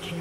kill.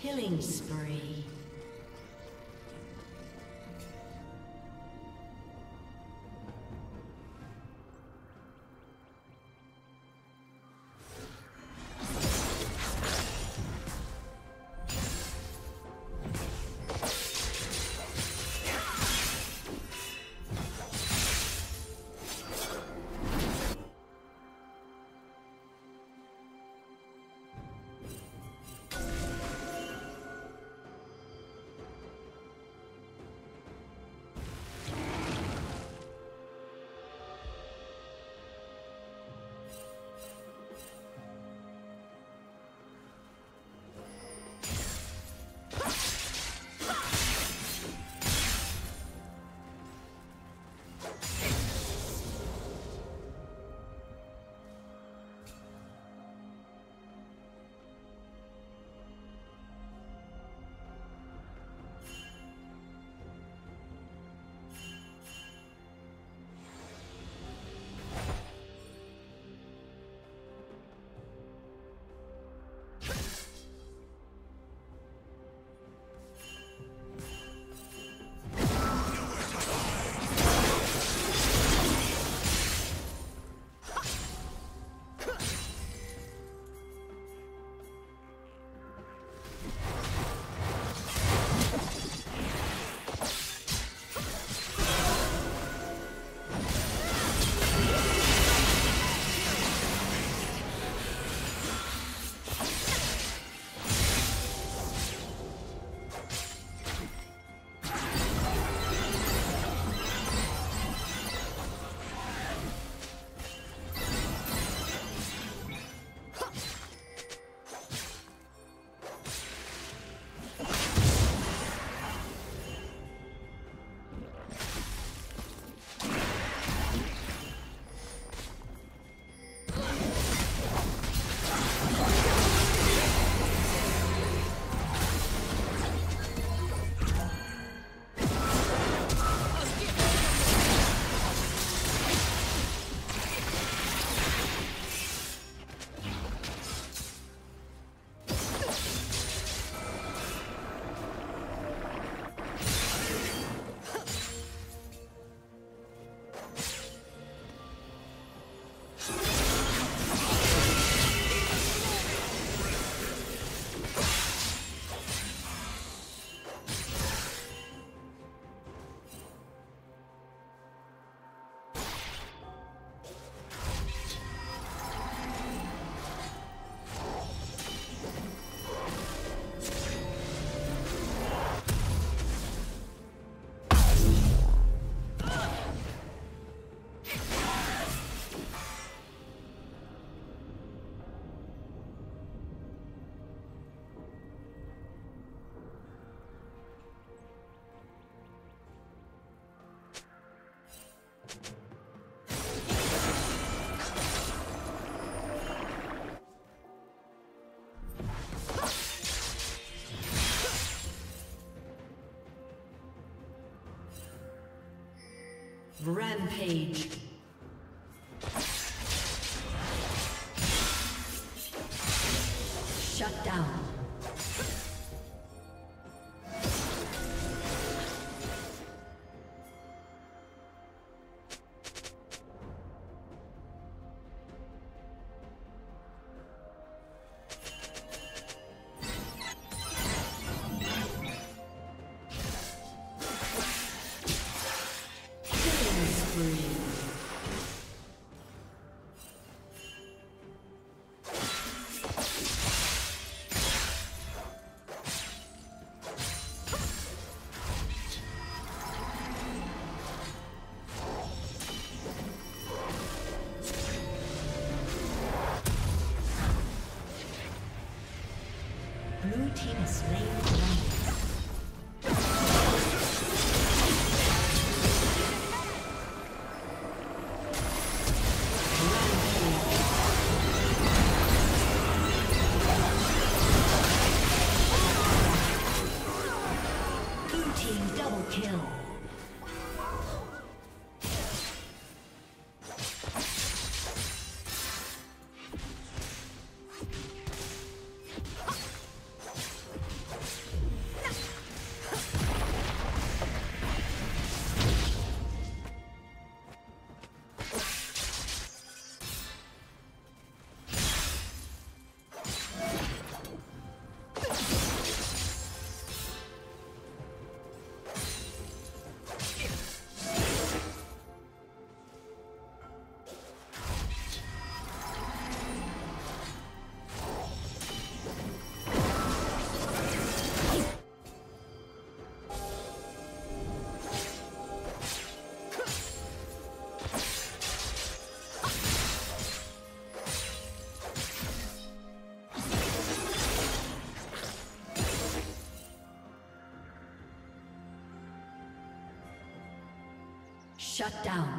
Killing spree. Rampage. Shut down. Shut down.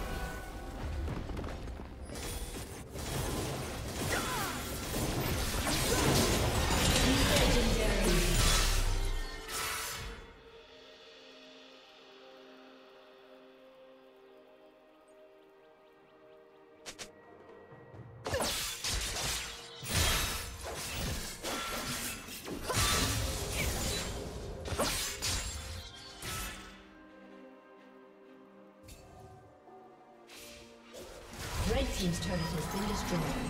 Team's turret has been destroyed.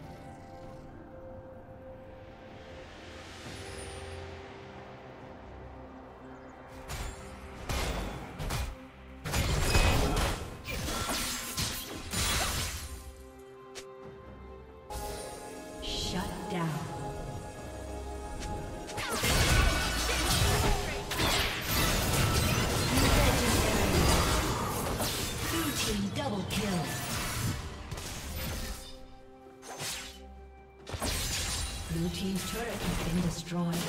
Blue team's turret has been destroyed.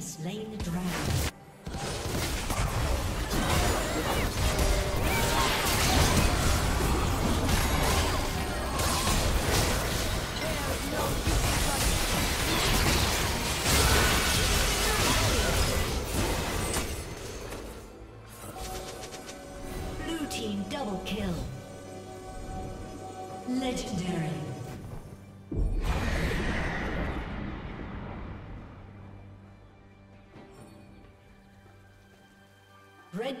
Slain the dragon. Red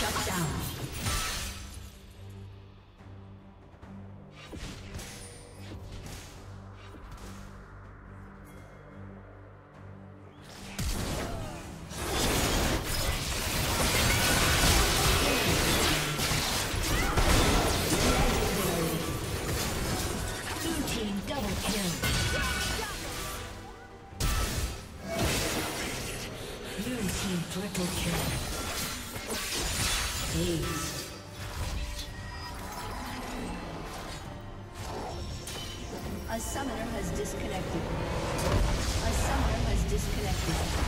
Shut down. A summoner has disconnected.